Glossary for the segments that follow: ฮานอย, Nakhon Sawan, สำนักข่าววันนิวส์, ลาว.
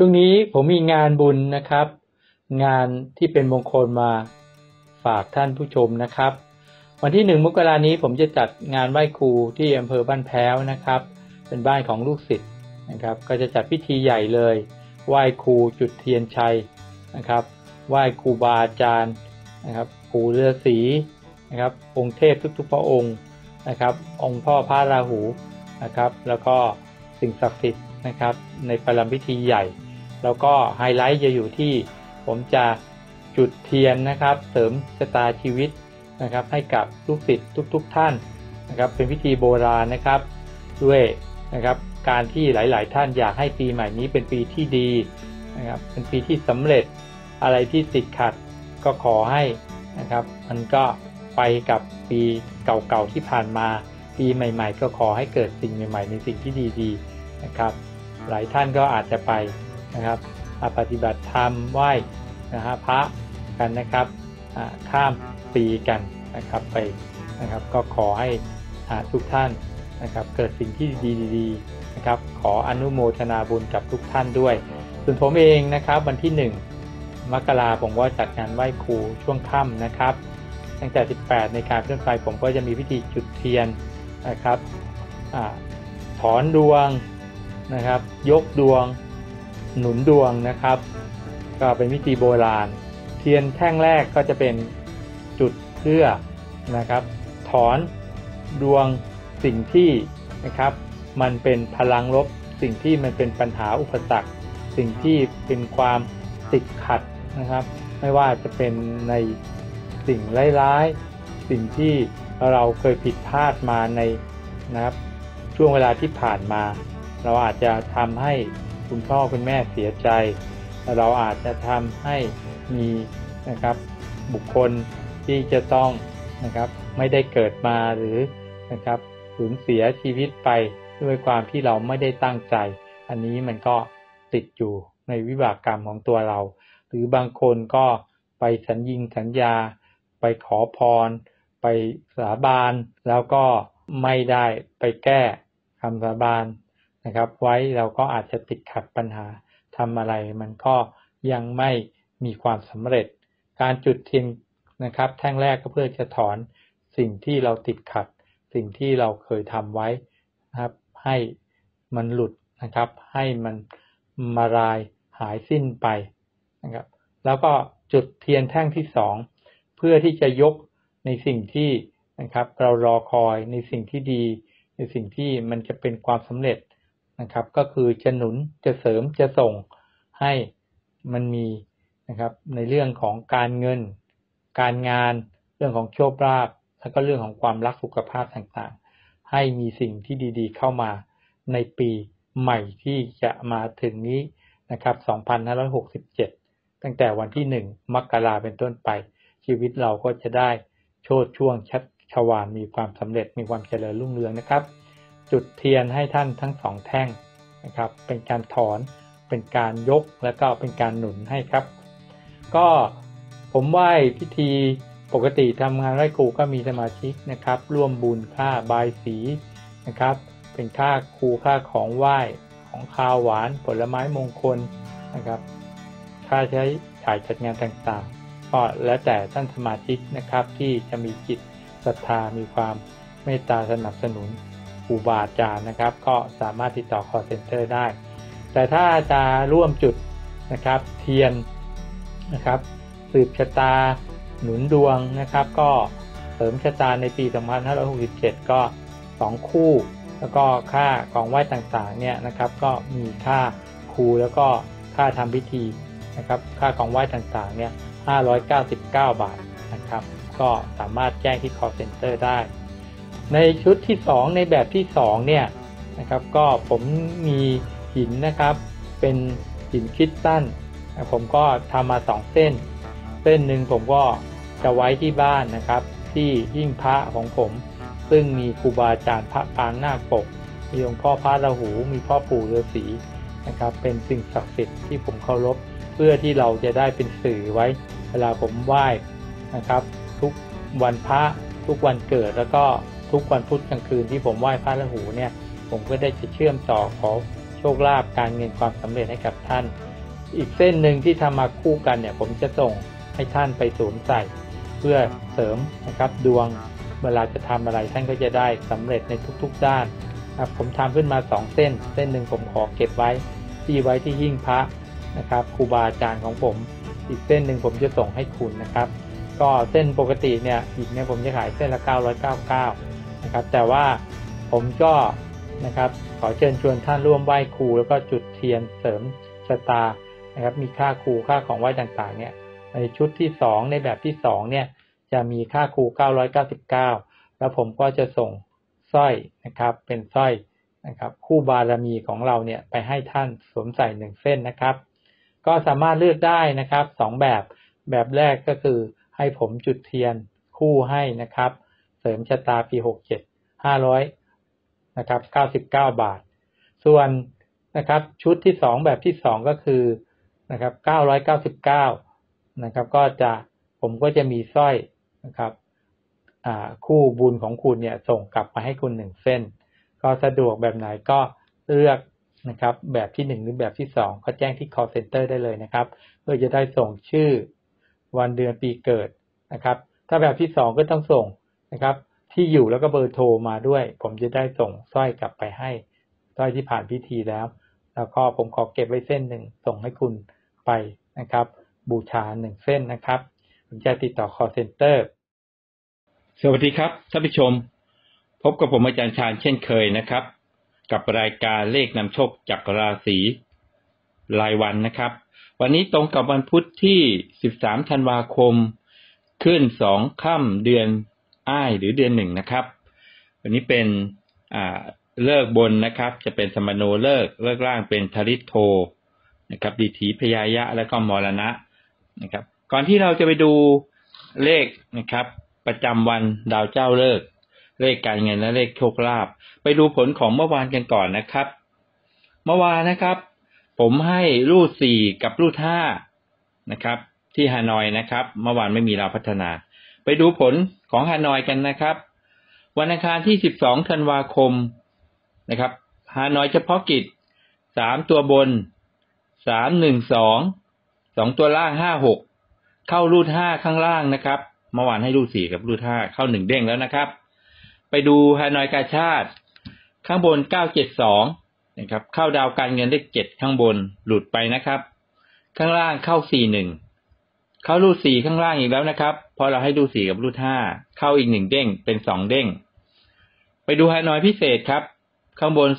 ช่วงนี้ผมมีงานบุญนะครับงานที่เป็นมงคลมาฝากท่านผู้ชมนะครับวันที่1มกราคมนี้ผมจะจัดงานไหว้ครูที่อำเภอบ้านแพ้วนะครับเป็นบ้านของลูกศิษย์นะครับก็จะจัดพิธีใหญ่เลยไหว้ครูจุดเทียนชัยนะครับไหว้ครูบาอาจารย์นะครับปู่ฤาษีนะครับองค์เทพทุกๆพระองค์นะครับองค์พ่อพระราหูนะครับแล้วก็สิ่งศักดิ์สิทธิ์นะครับในประลัมพิธีใหญ่แล้วก็ไฮไลท์จะอยู่ที่ผมจะจุดเทียนนะครับเสริมชะตาชีวิตนะครับให้กับลูกศิษย์ทุกๆท่านนะครับเป็นพิธีโบราณนะครับด้วยนะครับการที่หลายๆท่านอยากให้ปีใหม่นี้เป็นปีที่ดีนะครับเป็นปีที่สำเร็จอะไรที่ติดขัดก็ขอให้นะครับมันก็ไปกับปีเก่าๆที่ผ่านมาปีใหม่ๆก็ขอให้เกิดสิ่งใหม่ๆในสิ่งที่ดีๆนะครับหลายท่านก็อาจจะไปนะครับปฏิบัติธรรมไหว้นะฮะพระกันนะครับข้ามปีกันนะครับไปนะครับก็ขอให้ทุกท่านนะครับเกิดสิ่งที่ดีๆนะครับขออนุโมทนาบุญกับทุกท่านด้วยส่วนผมเองนะครับวันที่1มกราคมผมก็จัดงานไหว้ครูช่วงค่ำนะครับตั้งแต่18ในการเคลื่อนไปผมก็จะมีพิธีจุดเทียนนะครับถอนดวงนะครับยกดวงหนุนดวงนะครับก็เป็นวิธีโบราณเทียนแท่งแรกก็จะเป็นจุดเพื่อนะครับถอนดวงสิ่งที่นะครับมันเป็นพลังลบสิ่งที่มันเป็นปัญหาอุปสรรคสิ่งที่เป็นความติดขัดนะครับไม่ว่าจะเป็นในสิ่งร้ายๆสิ่งที่เราเคยผิดพลาดมาในนะครับช่วงเวลาที่ผ่านมาเราอาจจะทำให้คุณพ่อคุณแม่เสียใจเราอาจจะทำให้มีนะครับบุคคลที่จะต้องนะครับไม่ได้เกิดมาหรือนะครับสูญเสียชีวิตไปด้วยความที่เราไม่ได้ตั้งใจอันนี้มันก็ติดอยู่ในวิบากกรรมของตัวเราหรือบางคนก็ไปสัญญาไปขอพรไปสาบานแล้วก็ไม่ได้ไปแก้คำสาบานนะครับไว้เราก็อาจจะติดขัดปัญหาทำอะไรมันก็ยังไม่มีความสำเร็จการจุดเทียนนะครับแท่งแรกก็เพื่อจะถอนสิ่งที่เราติดขัดสิ่งที่เราเคยทำไว้นะครับให้มันหลุดนะครับให้มันมาลายหายสิ้นไปนะครับแล้วก็จุดเทียนแท่งที่สองเพื่อที่จะยกในสิ่งที่นะครับเรารอคอยในสิ่งที่ดีในสิ่งที่มันจะเป็นความสำเร็จนะครับก็คือจะหนุนจะเสริมจะส่งให้มันมีนะครับในเรื่องของการเงินการงานเรื่องของโชคลาภแล้วก็เรื่องของความรักสุขภาพต่างๆให้มีสิ่งที่ดีๆเข้ามาในปีใหม่ที่จะมาถึงนี้นะครับ2567ตั้งแต่วันที่1มกราคมเป็นต้นไปชีวิตเราก็จะได้โชติช่วงชัชวาลมีความสำเร็จมีความเจริญรุ่งเรืองนะครับจุดเทียนให้ท่านทั้งสองแท่งนะครับเป็นการถอนเป็นการยกและก็เป็นการหนุนให้ครับก็ผมไหว้พิธีปกติทำงานไหว้ครูก็มีสมาชิกนะครับร่วมบุญค่าบายสีนะครับเป็นค่าครูค่าของไหว้ของคาวหวานผลไม้มงคลนะครับค่าใช้จ่ายจัดงานต่างๆก็แล้วแต่ท่านสมาชิกนะครับที่จะมีจิตศรัทธามีความเมตตาสนับสนุนครูบาอาจารย์นะครับก็สามารถติดต่อ call center ได้แต่ถ้าจะร่วมจุดนะครับเทียนนะครับสืบชะตาหนุนดวงนะครับก็เสริมชะตาในปี2567ก็2คู่แล้วก็ค่าของไหว้ต่างๆเนี่ยนะครับก็มีค่าครูแล้วก็ค่าทำพิธีนะครับค่าของไหว้ต่างๆเนี่ย599 บาทนะครับก็สามารถแจ้งที่ call center ได้ในชุดที่2ในแบบที่2เนี่ยนะครับก็ผมมีหินนะครับเป็นหินคริสตัลผมก็ทำมา2เส้นหนึ่งผมก็จะไว้ที่บ้านนะครับที่หิ้งพระของผมซึ่งมีครูบาอาจารย์พระปางนาคปกมีองค์พ่อพระราหูมีพ่อปู่ฤาษีนะครับเป็นสิ่งศักดิ์สิทธิ์ที่ผมเคารพเพื่อที่เราจะได้เป็นสื่อไว้เวลาผมไหว้นะครับทุกวันพระทุกวันเกิดแล้วก็ทุกวันพุธกลางคืนที่ผมไหว้พระราหูเนี่ยผมก็ได้จะเชื่อมต่อขอ โชคลาภการเงินความสำเร็จให้กับท่านอีกเส้นหนึ่งที่ทำมาคู่กันเนี่ยผมจะส่งให้ท่านไปสวมใส่เพื่อเสริมนะครับดวงเวลาจะทำอะไรท่านก็จะได้สำเร็จในทุกๆด้านนะผมทำขึ้นมา2เส้นเส้นหนึ่งผมขอเก็บไว้ที่ไว้ที่หิ้งพระนะครับครูบาอาจารย์ของผมอีกเส้นหนึ่งผมจะส่งให้คุณนะครับก็เส้นปกติเนี่ยอีกเนี่ยผมจะขายเส้นละ999นะครับแต่ว่าผมก็นะครับขอเชิญชวนท่านร่วมไหว้ครูแล้วก็จุดเทียนเสริมชะตานะครับมีค่าครูค่าของไหว้ต่างๆเนี่ยในชุดที่2ในแบบที่2เนี่ยจะมีค่าครู999แล้วผมก็จะส่งสร้อยนะครับเป็นสร้อยนะครับคู่บารมีของเราเนี่ยไปให้ท่านสวมใส่1เส้นนะครับก็สามารถเลือกได้นะครับ2แบบแบบแรกก็คือให้ผมจุดเทียนคู่ให้นะครับเสริมชะตาปี67 500นะครับ99 บาทส่วนนะครับชุดที่2แบบที่2ก็คือนะครับ999นะครับก็จะผมก็จะมีสร้อยนะครับคู่บุญของคุณเนี่ยส่งกลับมาให้คุณ1เส้นก็สะดวกแบบไหนก็เลือกนะครับแบบที่1หรือแบบที่2ก็แจ้งที่ call center ได้เลยนะครับเพื่อจะได้ส่งชื่อวันเดือนปีเกิดนะครับถ้าแบบที่2ก็ต้องส่งนะครับที่อยู่แล้วก็เบอร์โทรมาด้วยผมจะได้ส่งสร้อยกลับไปให้สร้อยที่ผ่านพิธีแล้วก็ผมขอเก็บไว้เส้นหนึ่งส่งให้คุณไปนะครับบูชา1เส้นนะครับผมจะติดต่อ call center สวัสดีครับท่านผู้ชมพบกับผมอาจารย์ชาญเช่นเคยนะครับกับรายการเลขนำโชคจากราศีรายวันนะครับวันนี้ตรงกับวันพุธที่13ธันวาคมขึ้น2ค่ำเดือนอ้ายหรือเดือน1นะครับวันนี้เป็นเลิกบนนะครับจะเป็นสมโนเลิกล่างเป็นทริโทนะครับดิถีพยายะและก็มรณะนะครับก่อนที่เราจะไปดูเลขนะครับประจำวันดาวเจ้าเลิกเลขการเงินและเลขโชคลาภไปดูผลของเมื่อวานกันก่อนนะครับเมื่อวานนะครับผมให้รูท4กับรูท5นะครับที่ฮานอยนะครับเมื่อวานไม่มีเราพัฒนาไปดูผลของฮานอยกันนะครับวันอังคารที่12ธันวาคมนะครับฮานอยเฉพาะกิจ3ตัวบน312 2ตัวล่าง56เข้ารูท5ข้างล่างนะครับเมื่อวานให้รูท4กับรูท5เข้า1เด้งแล้วนะครับไปดูฮานอยกาชาดข้างบน972นะครับเข้าดาวการเงินเลข7ข้างบนหลุดไปนะครับข้างล่างเข้า41เข้ารูท4ข้างล่างอีกแล้วนะครับพอเราให้รูท4กับรูท5เข้าอีก1เด้งเป็น2เด้งไปดูฮานอยพิเศษครับข้างบน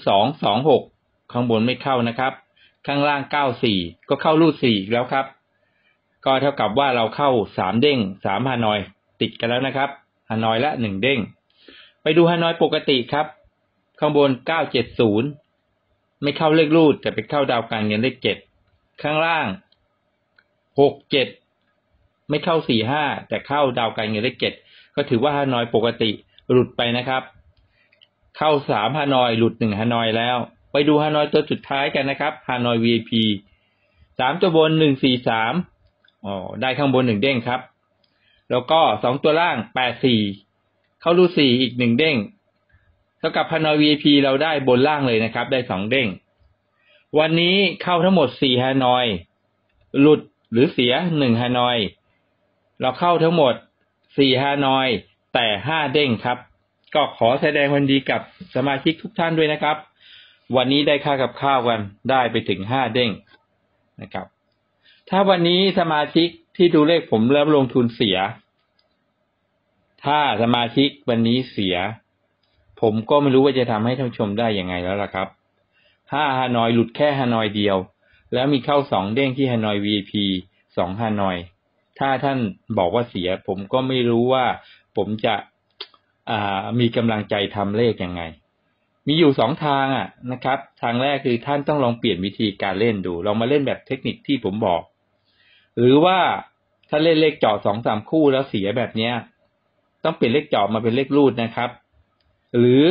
226ข้างบนไม่เข้านะครับข้างล่าง94ก็เข้ารูท4อีกแล้วครับก็เท่ากับว่าเราเข้า3เด้ง3ฮานอยติดกันแล้วนะครับฮานอยละ1เด้งไปดูฮานอยปกติครับข้างบน970ไม่เข้าเลขรูทแต่ไปเข้าดาวการเงินเลข7ข้างล่าง67ไม่เข้า45แต่เข้าดาวการเงินเลข7ก็ถือว่าฮานอยปกติหลุดไปนะครับเข้า3ฮานอยหลุด1ฮานอยแล้วไปดูฮานอยตัวสุดท้ายกันนะครับฮานอย VIP 3ตัวบน143ได้ข้างบน1เด้งครับแล้วก็2ตัวล่าง84เข้ารูท4อีก1เด้งเท่ากับฮานอย VIP เราได้บนล่างเลยนะครับได้2เด้งวันนี้เข้าทั้งหมด4ฮานอยหลุดหรือเสีย1ฮานอยเราเข้าทั้งหมด4ฮานอยแต่5เด้งครับก็ขอแสดงความดีกับสมาชิกทุกท่านด้วยนะครับวันนี้ได้ค่ากับข้าวกันได้ไปถึง5เด้งนะครับถ้าวันนี้สมาชิกที่ดูเลขผมแล้วลงทุนเสียถ้าสมาชิกวันนี้เสียผมก็ไม่รู้ว่าจะทำให้ท่านชมได้ยังไงแล้วล่ะครับ5ฮานอยหลุดแค่ฮานอยเดียวแล้วมีเข้า2เด้งที่ฮานอย VIP 2ฮานอยถ้าท่านบอกว่าเสียผมก็ไม่รู้ว่าผมจะมีกำลังใจทำเลขยังไงมีอยู่2ทางนะครับทางแรกคือท่านต้องลองเปลี่ยนวิธีการเล่นดูลองมาเล่นแบบเทคนิคที่ผมบอกหรือว่าถ้าเล่นเลขเจาะ 2-3 คู่แล้วเสียแบบเนี้ยต้องเปลี่ยนเลขจอบมาเป็นเลขรูทนะครับหรือ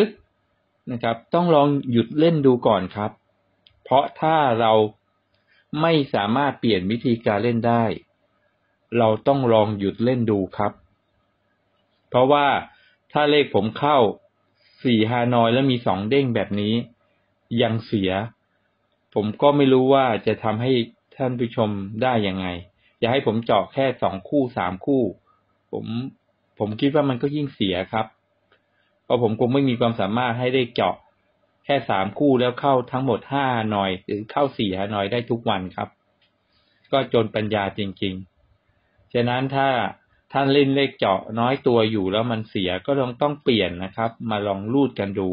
นะครับต้องลองหยุดเล่นดูก่อนครับเพราะถ้าเราไม่สามารถเปลี่ยนวิธีการเล่นได้เราต้องลองหยุดเล่นดูครับเพราะว่าถ้าเลขผมเข้า4ฮานอยแล้วมี2เด้งแบบนี้ยังเสีย ผมก็ไม่รู้ว่าจะทำให้ท่านผู้ชมได้ยังไงอย่าให้ผมเจาะแค่2คู่3คู่ผมคิดว่ามันก็ยิ่งเสียครับเพราะผมคงไม่มีความสามารถให้ได้เจาะแค่3คู่แล้วเข้าทั้งหมด5หน่อยหรือเข้า4หน่อยได้ทุกวันครับก็จนปัญญาจริงๆฉะนั้นถ้าท่านเล่นเลขเจาะน้อยตัวอยู่แล้วมันเสียก็ต้องเปลี่ยนนะครับมาลองรูดกันดู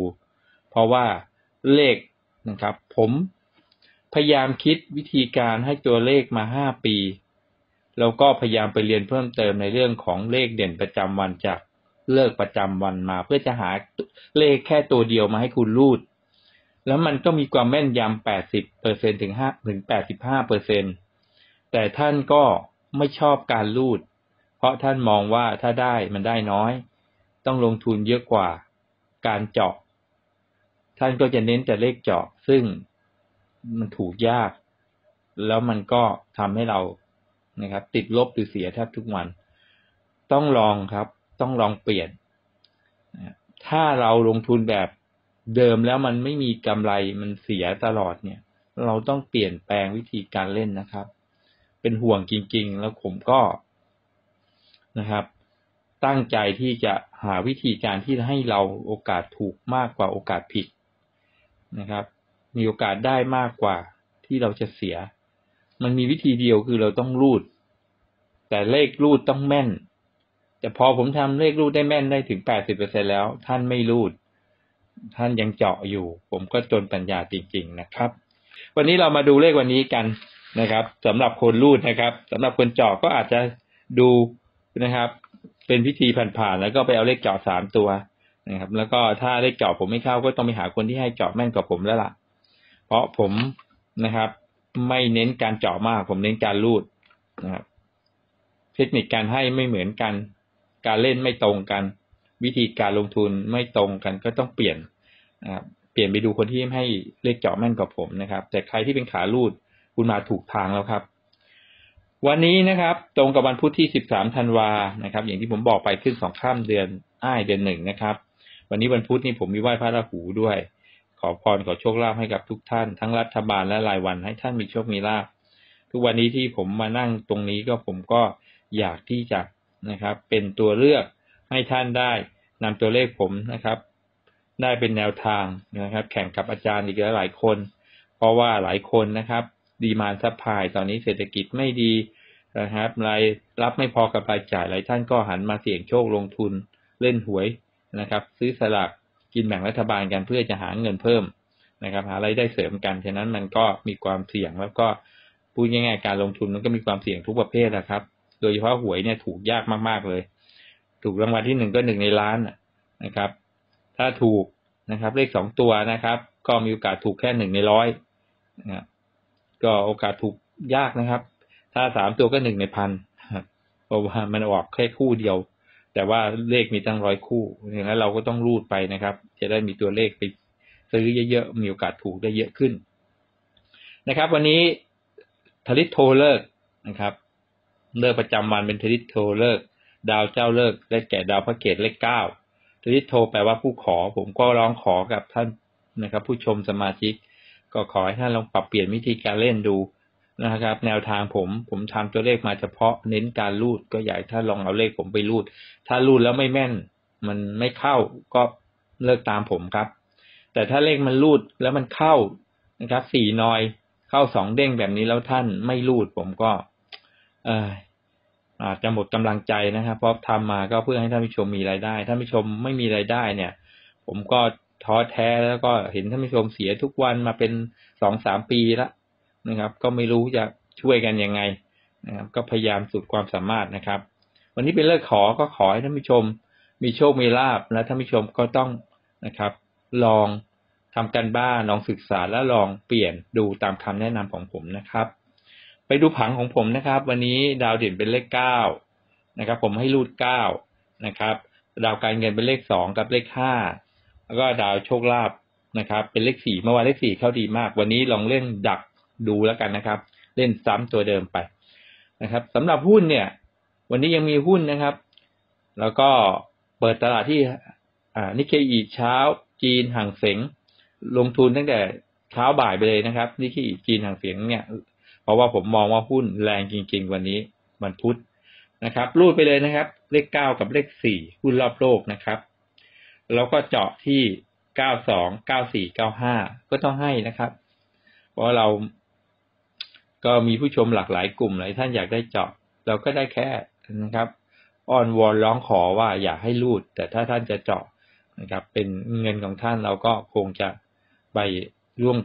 เพราะว่าเลขนะครับผมพยายามคิดวิธีการให้ตัวเลขมา5 ปีแล้วก็พยายามไปเรียนเพิ่มเติมในเรื่องของเลขเด่นประจำวันจากเลิกประจำวันมาเพื่อจะหาเลขแค่ตัวเดียวมาให้คุณรูดแล้วมันก็มีความแม่นยำ 80% ถึง 85% แต่ท่านก็ไม่ชอบการรูดเพราะท่านมองว่าถ้าได้มันได้น้อยต้องลงทุนเยอะกว่าการเจาะท่านก็จะเน้นแต่เลขเจาะซึ่งมันถูกยากแล้วมันก็ทำให้เรานะครับติดลบหรือเสียแทบทุกวันต้องลองครับต้องลองเปลี่ยนถ้าเราลงทุนแบบเดิมแล้วมันไม่มีกำไรมันเสียตลอดเนี่ยเราต้องเปลี่ยนแปลงวิธีการเล่นนะครับเป็นห่วงจริงๆแล้วผมก็นะครับตั้งใจที่จะหาวิธีการที่ให้เราโอกาสถูกมากกว่าโอกาสผิดนะครับมีโอกาสได้มากกว่าที่เราจะเสียมันมีวิธีเดียวคือเราต้องรูดแต่เลขรูดต้องแม่นแต่พอผมทำเลขรูดได้แม่นได้ถึง 80% แล้วท่านไม่รูดท่านยังเจาะอยู่ผมก็จนปัญญาจริงๆนะครับวันนี้เรามาดูเลขวันนี้กันนะครับสำหรับคนรูดนะครับสำหรับคนเจาะก็อาจจะดูนะครับเป็นพิธีผ่านๆแล้วก็ไปเอาเลขเจาะ3ตัวนะครับแล้วก็ถ้าเลขเจาะผมไม่เข้าก็ต้องไปหาคนที่ให้เจาะแม่นกว่าผมแล้วล่ะเพราะผมนะครับไม่เน้นการเจาะมากผมเน้นการรูดนะครับเทคนิคการให้ไม่เหมือนกันการเล่นไม่ตรงกันวิธีการลงทุนไม่ตรงกันก็ต้องเปลี่ยนนะครับเปลี่ยนไปดูคนที่ให้เลขเจาะแม่นกว่าผมนะครับแต่ใครที่เป็นขารูดคุณมาถูกทางแล้วครับวันนี้นะครับตรงกับวันพุธที่13 ธันวานะครับอย่างที่ผมบอกไปขึ้น2 ค่ำเดือนอ้ายเดือน1นะครับวันนี้วันพุธนี่ผมมีไหว้พระราหูด้วยขอพรขอโชคลาภให้กับทุกท่านทั้งรัฐบาลและรายวันให้ท่านมีโชคมีลาภทุกวันนี้ที่ผมมานั่งตรงนี้ก็ผมก็อยากที่จะนะครับเป็นตัวเลือกให้ท่านได้นำตัวเลขผมนะครับได้เป็นแนวทางนะครับแข่งกับอาจารย์อีกหลายคนเพราะว่าหลายคนนะครับดีมานด์ซัพพลายตอนนี้เศรษฐกิจไม่ดีนะครับรายรับไม่พอกับรายจ่ายหลายท่านก็หันมาเสี่ยงโชคลงทุนเล่นหวยนะครับซื้อสลากกินแบ่งรัฐบาลกันเพื่อจะหาเงินเพิ่มนะครับหารายได้เสริมกันฉะนั้นมันก็มีความเสี่ยงแล้วก็พูดง่ายๆการลงทุนมันก็มีความเสี่ยงทุกประเภทนะครับโดยเฉพาะหวยเนี่ยถูกยากมากๆเลยถูกรางวัลที่1ก็1 ในล้านนะครับถ้าถูกนะครับเลข2 ตัวนะครับก็มีโอกาสถูกแค่1 ใน 100นะก็โอกาสถูกยากนะครับถ้า3 ตัวก็1 ใน 1,000เพราะว่ามันออกแค่คู่เดียวแต่ว่าเลขมีตั้ง100 คู่อย่างนั้นเราก็ต้องรูดไปนะครับจะได้มีตัวเลขไปซื้อเยอะๆมีโอกาสถูกได้เยอะขึ้นนะครับวันนี้ธริตโทเลิกนะครับเลิกประจำวันเป็นธริตโทเลิกดาวเจ้าเลิกได้แก่ดาวพระเกศเลข9ธริตโทแปลว่าผู้ขอผมก็ร้องขอกับท่านนะครับผู้ชมสมาชิกก็ขอให้ท่านลองปรับเปลี่ยนวิธีการเล่นดูนะครับแนวทางผมทำตัวเลขมาเฉพาะเน้นการรูดก็อยากถ้าลองเอาเลขผมไปรูดถ้ารูดแล้วไม่แม่นมันไม่เข้าก็เลิกตามผมครับแต่ถ้าเลขมันรูดแล้วมันเข้านะครับ4 หน่อยเข้า2 เด้งแบบนี้แล้วท่านไม่รูดผมก็อาจจะหมดกำลังใจนะครับเพราะทำมาก็เพื่อให้ท่านผู้ชมมีรายได้ท่านผู้ชมไม่มีรายได้เนี่ยผมก็ท้อแท้แล้วก็เห็นท่านผู้ชมเสียทุกวันมาเป็น 2-3 ปีละนะครับก็ไม่รู้จะช่วยกันยังไงนะครับก็พยายามสุดความสามารถนะครับวันนี้เป็นเลิกขอก็ขอให้ท่านผู้ชมมีโชคมีลาภและท่านผู้ชมก็ต้องนะครับลองทำการบ้านลองศึกษาและลองเปลี่ยนดูตามคำแนะนำของผมนะครับไปดูผังของผมนะครับวันนี้ดาวเด่นเป็นเลข9นะครับผมให้รูด9นะครับดาวการเงินเป็นเลข2กับเลข5แล้วก็ดาวโชคลาภนะครับเป็นเลข4เมื่อวานเลข4เข้าดีมากวันนี้ลองเล่นดักดูแล้วกันนะครับเล่นซ้ำตัวเดิมไปนะครับสำหรับหุ้นเนี่ยวันนี้ยังมีหุ้นนะครับแล้วก็เปิดตลาดที่นิเคอีเช้าจีนห่างเส็งลงทุนตั้งแต่ เช้าบ่ายไปเลยนะครับนี่ที่จีนห่างเสียงเนี่ยเพราะว่าผมมองว่าหุ้นแรงจริงๆวันนี้มันพุธนะครับรูดไปเลยนะครับเลข9กับเลข4หุ้นรอบโลกนะครับแล้วก็เจาะที่92 94 95ก็ต้องให้นะครับเพราะเราก็มีผู้ชมหลากหลายกลุ่มหลายท่านอยากได้เจาะเราก็ได้แค่นะครับอ้อนวอนร้องขอว่าอยากให้รูดแต่ถ้าท่านจะเจาะนะครับเป็นเงินของท่านเราก็คงจะไปร่วม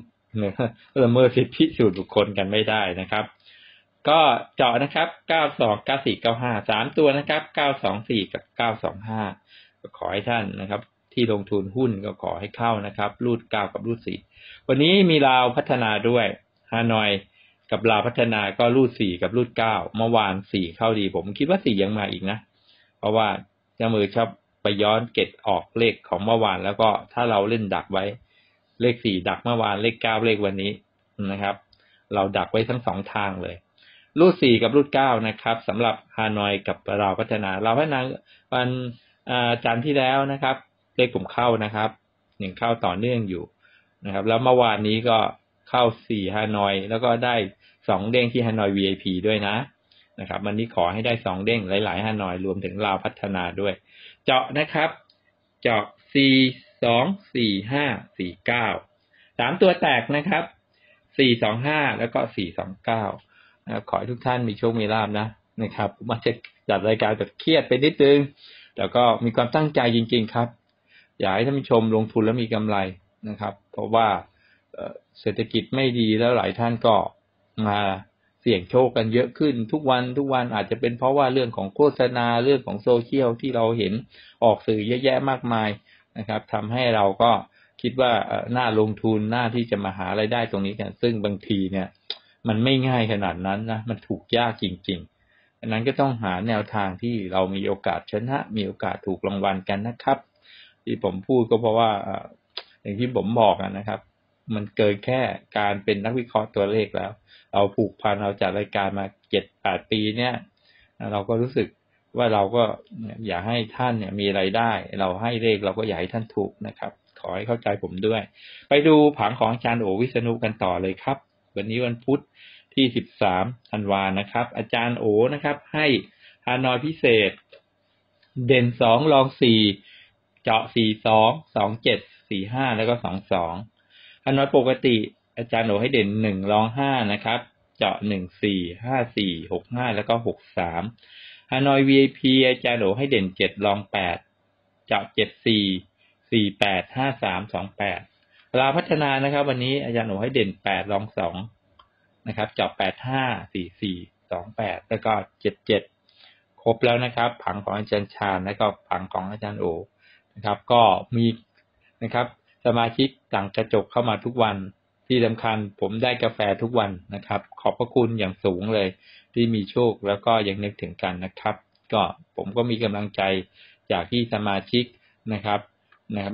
ละเมิดสิทธิส่วนบุคคลกันไม่ได้นะครับก็เจาะนะครับ92 94 95 3ตัวนะครับ924กับ925ก็ขอให้ท่านนะครับที่ลงทุนหุ้นก็ขอให้เข้านะครับรูด9กับรูด4วันนี้มีลาวพัฒนาด้วยฮานอยกับลาวพัฒนาก็รูด4กับรูด9เมื่อวาน4เข้าดีผมคิดว่า4ยังมาอีกนะเพราะว่าเจ้ามือชอบไปย้อนเก็บออกเลขของเมื่อวานแล้วก็ถ้าเราเล่นดักไว้เลข4ดักเมื่อวานเลข9เลขวันนี้นะครับเราดักไว้ทั้ง2ทางเลยรูด4กับรูด9นะครับสำหรับฮานอยกับลาวพัฒนาลาวพัฒนาวันจันทร์ที่แล้วนะครับเลขกลุ่มเข้านะครับ1เข้าต่อเนื่องอยู่นะครับแล้วเมื่อวานนี้ก็เข้า4ฮานอยแล้วก็ได้2เด้งที่ฮานอย VIP ด้วยนะครับวันนี้ขอให้ได้2เด้งหลายๆฮานอยรวมถึงลาวพัฒนาด้วยเจาะนะครับเจาะ4 2 4 5 4 9 3ตัวแตกนะครับ425แล้วก็429นะครับขอให้ทุกท่านมีโชคมีลาภนะครับผมอาจจะจัดรายการแบบเครียดไปนิดนึงแต่ก็มีความตั้งใจจริงๆครับอยากให้ท่านผู้ชมลงทุนแล้วมีกำไรนะครับเพราะว่าเศรษฐกิจไม่ดีแล้วหลายท่านก็มาเสี่ยงโชคกันเยอะขึ้นทุกวันอาจจะเป็นเพราะว่าเรื่องของโฆษณาเรื่องของโซเชียลที่เราเห็นออกสื่อเยอะแยะมากมายนะครับทำให้เราก็คิดว่าน่าลงทุนน่าที่จะมาหารายได้ตรงนี้กันซึ่งบางทีเนี่ยมันไม่ง่ายขนาดนั้นนะมันถูกยากจริงๆอันนั้นก็ต้องหาแนวทางที่เรามีโอกาสชนะมีโอกาสถูกรางวัลกันนะครับที่ผมพูดก็เพราะว่าอย่างที่ผมบอกนะครับมันเกินแค่การเป็นนักวิเคราะห์ตัวเลขแล้วเราผูกพันเราจัดรายการมา 7-8 ปีเนี่ยเราก็รู้สึกว่าเราก็อยากให้ท่านเนี่ยมีรายได้เราให้เลขเราก็อยากให้ท่านถูกนะครับขอให้เข้าใจผมด้วยไปดูผังของอาจารย์โอวิษณุกันต่อเลยครับวันนี้วันพุธที่13ธันวาคมนะครับอาจารย์โอนะครับให้ฮานอยพิเศษเด่น2รอง4เจาะ42 27 45แล้วก็22ฮานอยปกติอาจารย์โอให้เด่น1รอง5นะครับเจาะ1 4 5 4 6 5แล้วก็6 3ฮานอย VIP อาจารย์โอให้เด่น7รอง8เจาะ7 4 4 8 5 3 2 8ลาวพัฒนานะครับวันนี้อาจารย์โอให้เด่น8รอง2นะครับเจาะ8 5 4 4 2 8แล้วก็7 7ครบแล้วนะครับผังของอาจารย์ชาญแล้วก็ผังของอาจารย์โอนะครับก็มีนะครับสมาชิกหลังกระจกเข้ามาทุกวันที่สำคัญผมได้กาแฟทุกวันนะครับขอบพระคุณอย่างสูงเลยที่มีโชคแล้วก็ยังนึกถึงกันนะครับก็ผมก็มีกำลังใจจากที่สมาชิกนะครับ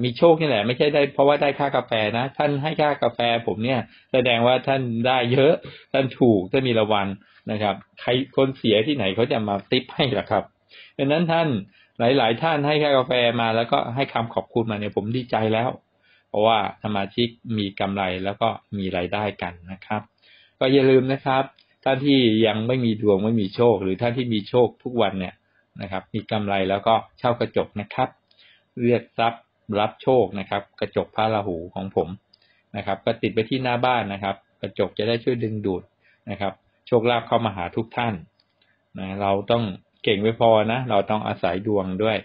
มีโชคนี่แหละไม่ใช่ได้เพราะว่าได้ค่ากาแฟนะท่านให้ค่ากาแฟผมเนี่ยแสดงว่าท่านได้เยอะท่านถูกท่านมีรางวัลนะครับใครคนเสียที่ไหนเขาจะมาติ๊ปให้ล่ะครับดังนั้นท่านหลายๆท่านให้ค่ากาแฟมาแล้วก็ให้คำขอบคุณมาเนี่ยผมดีใจแล้วเพราะว่าสมาชิกมีกำไรแล้วก็มีรายได้กันนะครับก็อย่าลืมนะครับท่านที่ยังไม่มีดวงไม่มีโชคหรือท่านที่มีโชคทุกวันเนี่ยนะครับมีกำไรแล้วก็เช่ากระจกนะครับเลือกทรัพย์รับโชคนะครับกระจกพระราหูของผมนะครับก็ติดไปที่หน้าบ้านนะครับกระจกจะได้ช่วยดึงดูดนะครับโชคลาภเข้ามาหาทุกท่านนะเราต้องเก่งไม่พอนะเราต้องอาศัยดวงด้วย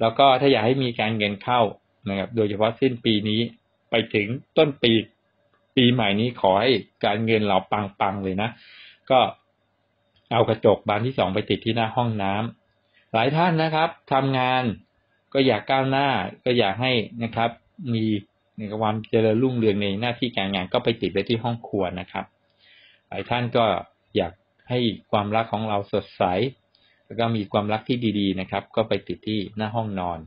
แล้วก็ถ้าอยากให้มีการเงินเข้านะครับโดยเฉพาะสิ้นปีนี้ไปถึงต้นปีใหม่นี้ขอให้การเงินเราปังๆเลยนะก็เอากระจกบานที่2ไปติดที่หน้าห้องน้ำหลายท่านนะครับทำงานก็อยากก้าวหน้าก็อยากให้นะครับมีความเจริญรุ่งเรืองในหน้าที่การงานก็ไปติดไปที่ห้องครัวนะครับหลายท่านก็อยากให้ความรักของเราสดใสแล้วก็มีความรักที่ดีๆนะครับก็ไปติดที่หน้าห้องนอน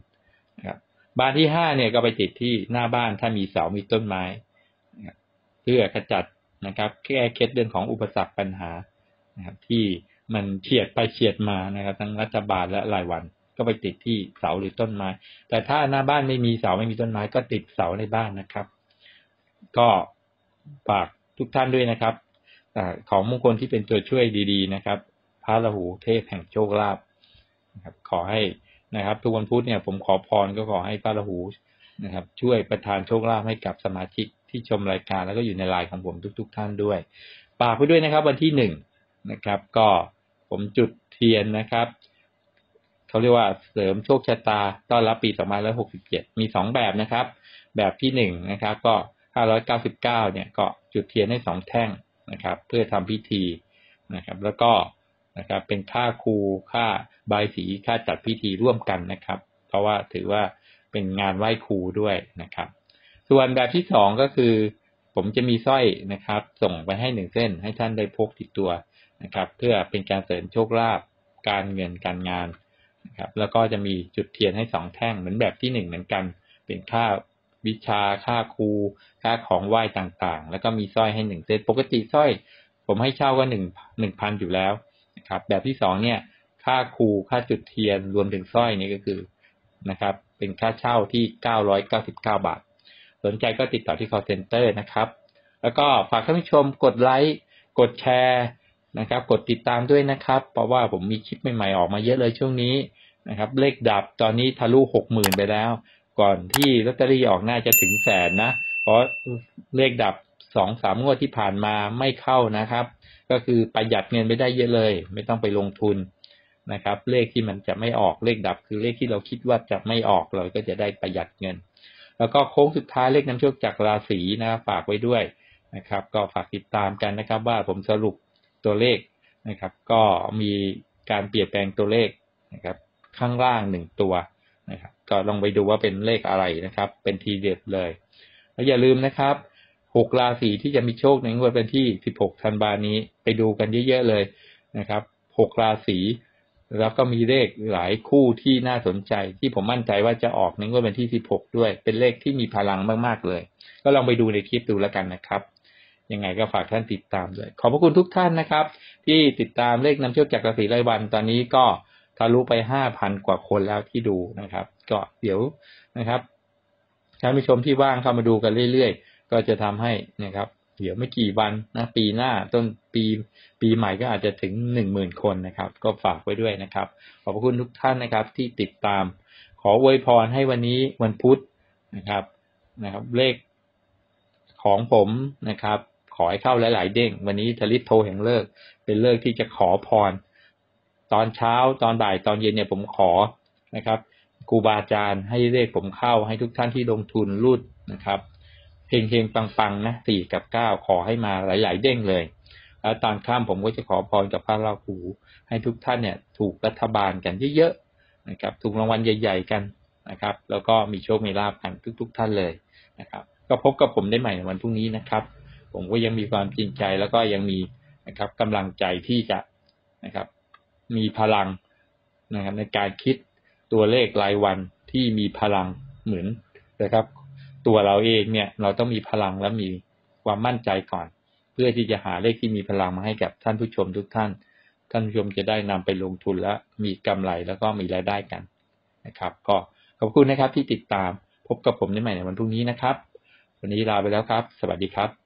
นะครับบานที่5เนี่ยก็ไปติดที่หน้าบ้านถ้ามีเสามีต้นไม้เพื่อขจัดนะครับแก้เคล็ดเรื่องของอุปสรรคปัญหานะครับที่มันเฉียดไปเฉียดมานะครับทั้งรัฐบาลและรายวันก็ไปติดที่เสาหรือต้นไม้แต่ถ้าหน้าบ้านไม่มีเสาไม่มีต้นไม้ก็ติดเสาในบ้านนะครับก็ ฝากทุกท่านด้วยนะครับของมงคลที่เป็นตัวช่วยดีๆนะครับพระราหูเทพแห่งโชคลาภนะครับขอให้นะครับทุกวันพุธเนี่ยผมขอพรก็ขอให้พระราหูนะครับช่วยประทานโชคลาภให้กับสมาชิกที่ชมรายการแล้วก็อยู่ในไลน์ของผมทุกๆท่านด้วยฝากไปด้วยนะครับวันที่1นะครับก็ผมจุดเทียนนะครับเขาเรียกว่าเสริมโชคชะตาต้อนรับปี2567มี2แบบนะครับแบบที่1นะครับก็599เนี่ยก็จุดเทียนให้2แท่งนะครับเพื่อทำพิธีนะครับแล้วก็นะครับเป็นค่าครูค่าบายสีค่าจัดพิธีร่วมกันนะครับเพราะว่าถือว่าเป็นงานไหว้ครูด้วยนะครับส่วนแบบที่2ก็คือผมจะมีสร้อยนะครับส่งไปให้1เส้นให้ท่านได้พกติดตัวนะครับเพื่อเป็นการเสริมโชคลาภการเงินการงานนะครับแล้วก็จะมีจุดเทียนให้2แท่งเหมือนแบบที่1เหมือนกันเป็นค่าวิชาค่าครูค่าของไหว้ต่างๆแล้วก็มีสร้อยให้1เส้นปกติสร้อยผมให้เช่าก็1,000อยู่แล้วนะครับแบบที่2เนี่ยค่าครูค่าจุดเทียนรวมถึงสร้อยนี่ก็คือนะครับเป็นค่าเช่าที่999 บาทสนใจก็ติดต่อที่ call center นะครับแล้วก็ฝากท่านผู้ชมกดไลค์กดแชร์นะครับกดติดตามด้วยนะครับเพราะว่าผมมีคลิปใหม่ๆออกมาเยอะเลยช่วงนี้นะครับเลขดับตอนนี้ทะลุ 60,000 ไปแล้วก่อนที่ลอตเตอรี่ออกน่าจะถึงแสนนะเพราะเลขดับ 2-3 งวดที่ผ่านมาไม่เข้านะครับก็คือประหยัดเงินไปได้เยอะเลยไม่ต้องไปลงทุนนะครับเลขที่มันจะไม่ออกเลขดับคือเลขที่เราคิดว่าจะไม่ออกเราก็จะได้ประหยัดเงินแล้วก็โค้งสุดท้ายเลขนำโชคจากราศีนะครับฝากไว้ด้วยนะครับก็ฝากติดตามกันนะครับว่าผมสรุปตัวเลขนะครับก็มีการเปลี่ยนแปลงตัวเลขนะครับข้างล่าง1ตัวนะครับก็ลองไปดูว่าเป็นเลขอะไรนะครับเป็นทีเด็ดเลยแล้วอย่าลืมนะครับ6ราศีที่จะมีโชคในงวดวันที่16ธันวาคมนี้ไปดูกันเยอะๆเลยนะครับ6ราศีแล้วก็มีเลขหลายคู่ที่น่าสนใจที่ผมมั่นใจว่าจะออกในงวดวันที่16ด้วยเป็นเลขที่มีพลังมากๆเลยก็ลองไปดูในคลิปดูแล้วกันนะครับยังไงก็ฝากท่านติดตามด้วยขอบพระคุณทุกท่านนะครับที่ติดตามเลขนำโชคจากราศีรายวันตอนนี้ก็ทะลุไป 5,000 กว่าคนแล้วที่ดูนะครับก็เดี๋ยวนะครับท่านผู้ชมที่ว่างเข้ามาดูกันเรื่อยๆก็จะทำให้นะครับเดี๋ยวไม่กี่วันนะปีหน้าต้นปีใหม่ก็อาจจะถึง 10,000 คนนะครับก็ฝากไว้ด้วยนะครับขอบพระคุณทุกท่านนะครับที่ติดตามขออวยพรให้วันนี้วันพุธนะครับเลขของผมนะครับขอให้เข้าหลายๆเด้งวันนี้ทลิตโทแห่งเลิกเป็นเลิกที่จะขอพรตอนเช้าตอนบ่ายตอนเย็นเนี่ยผมขอนะครับครูบาอาจารย์ให้เลขผมเข้าให้ทุกท่านที่ลงทุนรูดนะครับเฮงๆปังๆนะ4 กับ 9ขอให้มาหลายๆเด้งเลยแล้วตอนค่ำผมก็จะขอพรกับพระราหูให้ทุกท่านเนี่ยถูกรัฐบาลกันเยอะๆนะครับถูกรางวัลใหญ่ๆกันนะครับแล้วก็มีโชคมีลาภกันทุกๆท่านเลยนะครับก็พบกับผมได้ใหม่ในวันพรุ่งนี้นะครับผมก็ยังมีความจริงใจแล้วก็ยังมีนะครับกำลังใจที่จะนะครับมีพลังนะครับในการคิดตัวเลขรายวันที่มีพลังเหมือนนะครับตัวเราเองเนี่ยเราต้องมีพลังและมีความมั่นใจก่อนเพื่อที่จะหาเลขที่มีพลังมาให้กับท่านผู้ชมทุกท่านท่านผู้ชมจะได้นำไปลงทุนและมีกำไรแล้วก็มีรายได้กันนะครับก็ขอบคุณนะครับที่ติดตามพบกับผมได้ใหม่ในวันพรุ่งนี้นะครับวันนี้ลาไปแล้วครับสวัสดีครับ